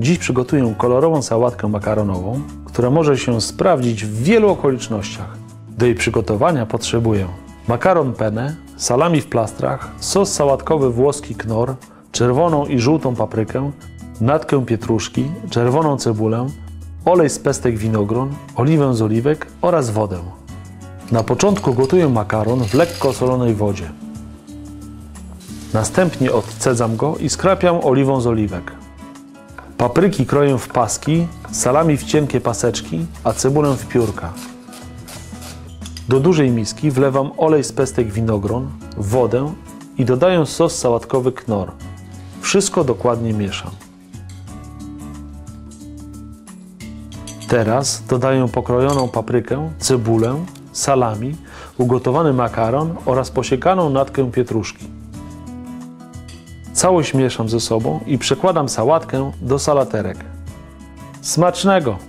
Dziś przygotuję kolorową sałatkę makaronową, która może się sprawdzić w wielu okolicznościach. Do jej przygotowania potrzebuję makaron penne, salami w plastrach, sos sałatkowy włoski Knorr, czerwoną i żółtą paprykę, natkę pietruszki, czerwoną cebulę, olej z pestek winogron, oliwę z oliwek oraz wodę. Na początku gotuję makaron w lekko osolonej wodzie. Następnie odcedzam go i skrapiam oliwą z oliwek. Papryki kroję w paski, salami w cienkie paseczki, a cebulę w piórka. Do dużej miski wlewam olej z pestek winogron, wodę i dodaję sos sałatkowy Knorr. Wszystko dokładnie mieszam. Teraz dodaję pokrojoną paprykę, cebulę, salami, ugotowany makaron oraz posiekaną natkę pietruszki. Całość mieszam ze sobą i przekładam sałatkę do salaterek. Smacznego!